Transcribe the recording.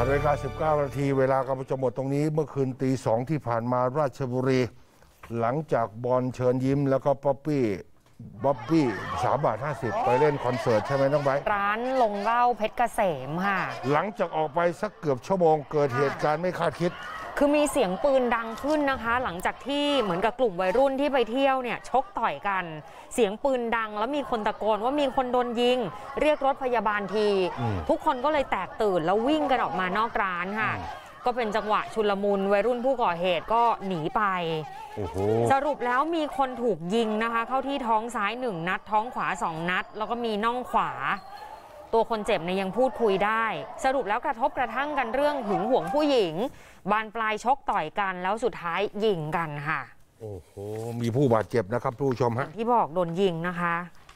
8:19 นาทีเวลากำลังจะหมดตรงนี้เมื่อคืนตี 2ที่ผ่านมาราชบุรีหลังจากบอลเชิญยิ้มแล้วก็บ๊อบบี้3.50 ไปเล่นคอนเสิร์ตใช่ไหมน้องไบร้านลงเหล้าเพชรเกษมค่ะหลังจากออกไปสักเกือบชั่วโมงเกิดเหตุการณ์ไม่คาดคิดคือมีเสียงปืนดังขึ้นนะคะหลังจากที่เหมือนกับกลุ่มวัยรุ่นที่ไปเที่ยวเนี่ยชกต่อยกันเสียงปืนดังแล้วมีคนตะโกนว่ามีคนโดนยิงเรียกรถพยาบาลทีทุกคนก็เลยแตกตื่นแล้ววิ่งกันออกมานอกร้านค่ะก็เป็นจังหวะชุลมุนวัยรุ่นผู้ก่อเหตุก็หนีไปสรุปแล้วมีคนถูกยิงนะคะเข้าที่ท้องซ้าย1 นัดท้องขวา2 นัดแล้วก็มีน่องขวาตัวคนเจ็บเนี่ยยังพูดคุยได้สรุปแล้วกระทบกระทั่งกันเรื่องหึงหวงผู้หญิงบานปลายชกต่อยกันแล้วสุดท้ายยิงกันค่ะโอ้โหมีผู้บาดเจ็บนะครับผู้ชมฮะที่บอกโดนยิงนะคะ